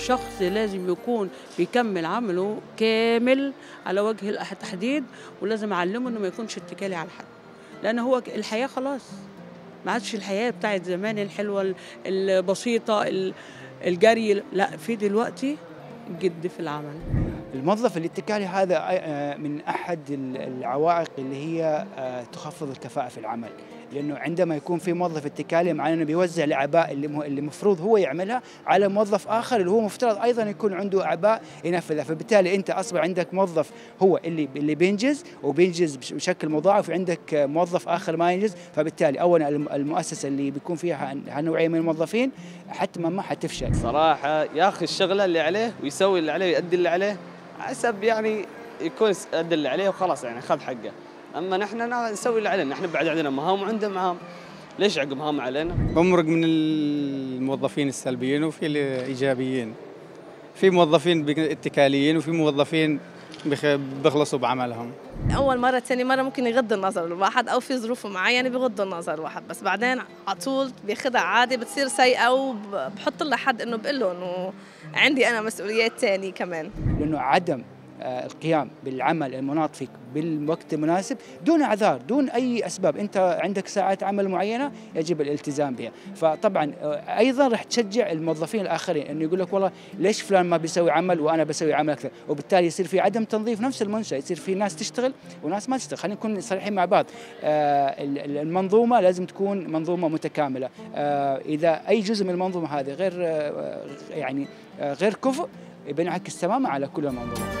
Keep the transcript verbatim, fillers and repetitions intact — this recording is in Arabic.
الشخص لازم يكون بيكمل عمله كامل على وجه التحديد، ولازم اعلمه انه ما يكونش اتكالي على حد، لان هو الحياه خلاص ما عادش الحياه بتاعت زمان الحلوه البسيطه الجري، لا في دلوقتي جد في العمل. الموظف الاتكالي هذا من احد العوائق اللي هي تخفض الكفاءه في العمل، لانه عندما يكون في موظف اتكالي معناه انه بيوزع الاعباء اللي المفروض هو يعملها على موظف اخر اللي هو مفترض ايضا يكون عنده اعباء ينفذها، فبالتالي انت اصبح عندك موظف هو اللي اللي بينجز وبينجز بشكل مضاعف، عندك موظف اخر ما ينجز، فبالتالي اولا المؤسسه اللي بيكون فيها هالنوعيه من الموظفين حتما ما حتفشل. صراحه ياخذ الشغله اللي عليه ويسوي اللي عليه ويؤدي اللي عليه حسب يعني يكون ادى اللي عليه وخلاص، يعني خذ حقه. اما نحن نسوي اللي علينا، نحن بعد عندنا مهام وعنده مهام، ليش عقب مهام علينا؟ بمرق من الموظفين السلبيين وفي الايجابيين، في موظفين اتكاليين وفي موظفين بيخلصوا بعملهم. اول مره ثاني مره ممكن يغض النظر الواحد او في ظروف معينه بيغض النظر الواحد، بس بعدين على طول بياخذها عادي بتصير سيئه، وبحط لها حد انه بقول له انه عندي انا مسؤوليات ثانيه كمان، لانه عدم القيام بالعمل المناط فيك بالوقت المناسب دون اعذار دون اي اسباب، انت عندك ساعات عمل معينه يجب الالتزام بها، فطبعا ايضا راح تشجع الموظفين الاخرين انه يقول لك والله ليش فلان ما بيسوي عمل وانا بسوي عمل اكثر، وبالتالي يصير في عدم تنظيف نفس المنشاه، يصير في ناس تشتغل وناس ما تشتغل. خلينا نكون صريحين مع بعض، المنظومه لازم تكون منظومه متكامله، اذا اي جزء من المنظومه هذه غير يعني غير كفء بينعكس تماما على كل المنظومه.